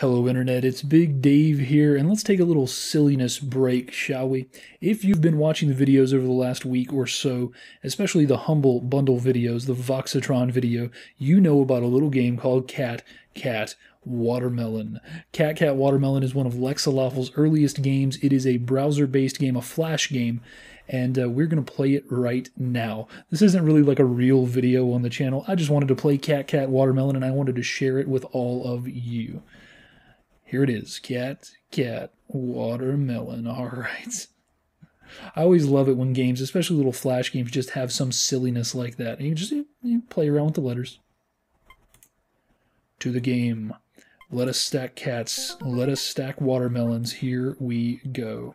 Hello Internet, it's Big Dave here, and let's take a little silliness break, shall we? If you've been watching the videos over the last week or so, especially the Humble Bundle videos, the Voxatron video, you know about a little game called Cat Cat Watermelon. Cat Cat Watermelon is one of Lexaloffle's earliest games. It is a browser-based game, a flash game, and we're going to play it right now. This isn't really like a real video on the channel. I just wanted to play Cat Cat Watermelon, and I wanted to share it with all of you. Here it is, Cat Cat Watermelon. All right. I always love it when games, especially little flash games, just have some silliness like that. And you play around with the letters. To the game. Let us stack cats. Let us stack watermelons. Here we go.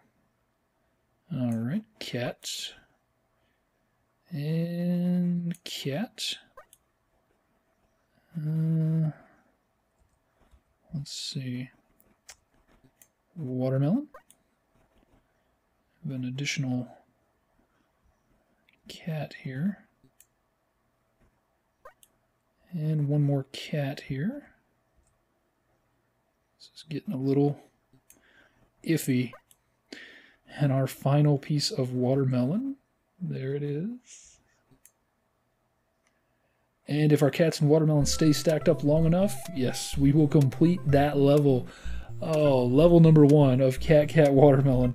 All right, cat. And cat. Let's see. Watermelon. Have an additional cat here. And one more cat here. This is getting a little iffy. And our final piece of watermelon. There it is. And if our cats and watermelons stay stacked up long enough, yes, we will complete that level. Oh, level number 1 of Cat Cat Watermelon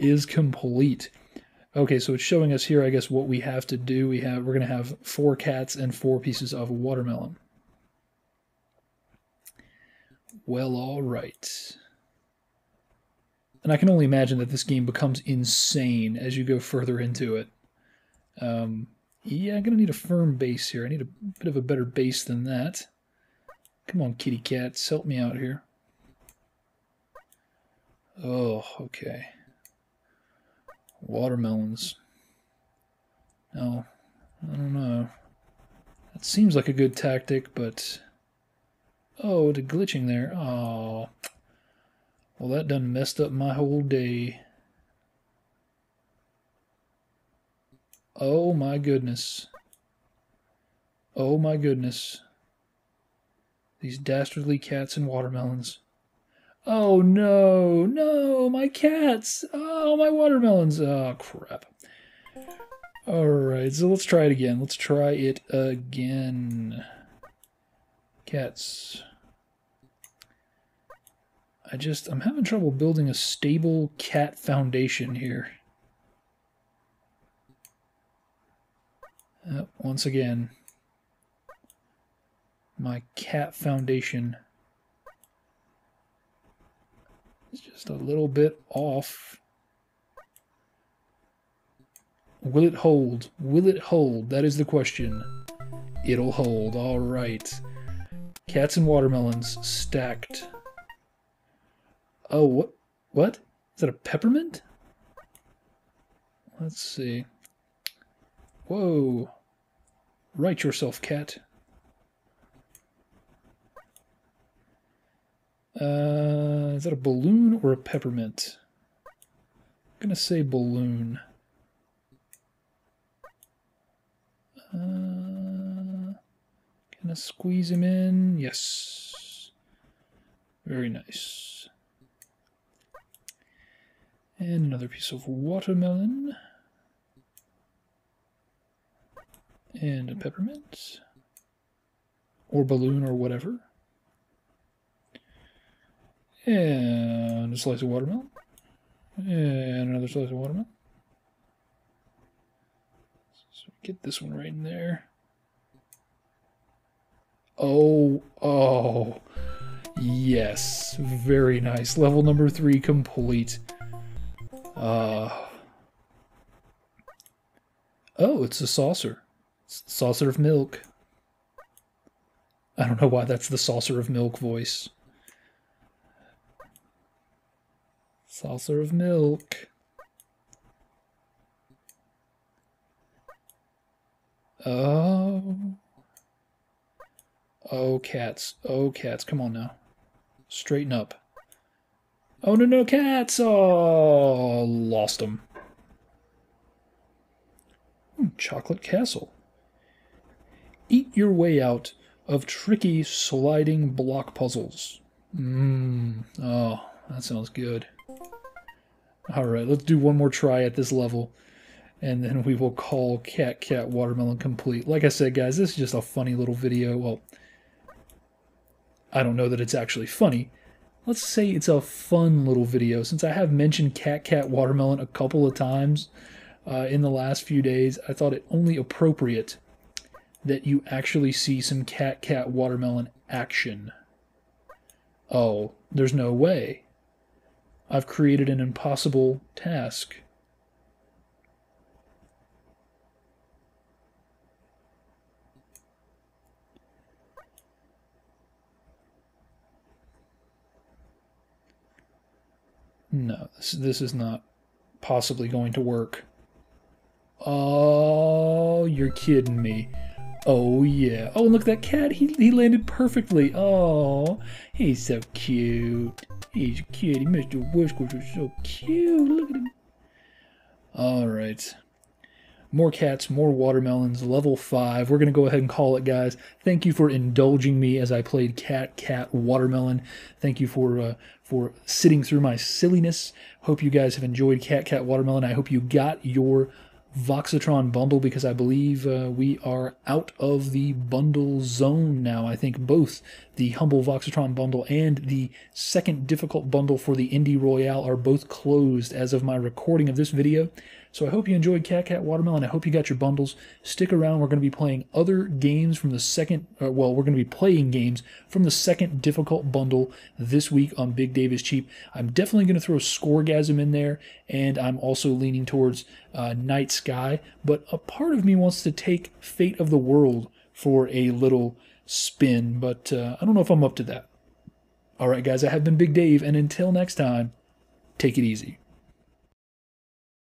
is complete. Okay, so it's showing us here, I guess, what we have to do. We're going to have 4 cats and 4 pieces of watermelon. Well, all right. And I can only imagine that this game becomes insane as you go further into it. Yeah, I'm going to need a firm base here. I need a bit of a better base than that. Come on, kitty cats, help me out here. Oh, okay. Watermelons. No, I don't know. That seems like a good tactic, but... Oh, the glitching there. Oh. Well, that done messed up my whole day. Oh my goodness. Oh my goodness. These dastardly cats and watermelons. Oh no, no, my cats! Oh, my watermelons! Oh, crap. Alright, so let's try it again. Let's try it again. Cats. I'm having trouble building a stable cat foundation here. Once again, my cat foundation. Just a little bit off. Will it hold? Will it hold? That is the question. It'll hold. All right. Cats and watermelons stacked. Oh, what? What? Is that a peppermint? Let's see. Whoa. Right yourself, cat. Is that a balloon or a peppermint? I'm gonna say balloon. Can I squeeze him in? Yes. Very nice. And another piece of watermelon. And a peppermint. Or balloon or whatever. And a slice of watermelon. And another slice of watermelon. So get this one right in there. Oh, oh. Yes. Very nice. Level number 3 complete. Oh, it's a saucer. It's the saucer of milk. I don't know why that's the saucer of milk voice. Saucer of milk. Oh. Oh, cats. Oh, cats. Come on now. Straighten up. Oh, no, no, cats. Oh, lost them. Chocolate castle. Eat your way out of tricky sliding block puzzles. Oh, that sounds good. Alright, let's do one more try at this level, and then we will call Cat Cat Watermelon complete. Like I said, guys, this is just a funny little video. Well, I don't know that it's actually funny. Let's say it's a fun little video. Since I have mentioned Cat Cat Watermelon a couple of times in the last few days, I thought it only appropriate that you actually see some Cat Cat Watermelon action. Oh, there's no way. I've created an impossible task. No, this is not possibly going to work. Oh, you're kidding me. Oh, yeah. Oh, look, that cat, he landed perfectly. Oh, he's so cute. He's cute. Mr. Whiskers is so cute. Look at him. All right. More cats, more watermelons, level 5. We're going to go ahead and call it, guys. Thank you for indulging me as I played Cat Cat Watermelon. Thank you for sitting through my silliness. Hope you guys have enjoyed Cat Cat Watermelon. I hope you got your Voxatron bundle, because I believe we are out of the bundle zone now. I think both the Humble Voxatron bundle and the second difficult bundle for the Indie Royale are both closed as of my recording of this video. So I hope you enjoyed Cat Cat Watermelon. I hope you got your bundles. Stick around. We're going to be playing other games from the second, we're going to be playing games from the second difficult bundle this week on Big Dave is Cheap. I'm definitely going to throw Scoregasm in there, and I'm also leaning towards Night Sky. But a part of me wants to take Fate of the World for a little spin, but I don't know if I'm up to that. All right, guys, I have been Big Dave, and until next time, take it easy.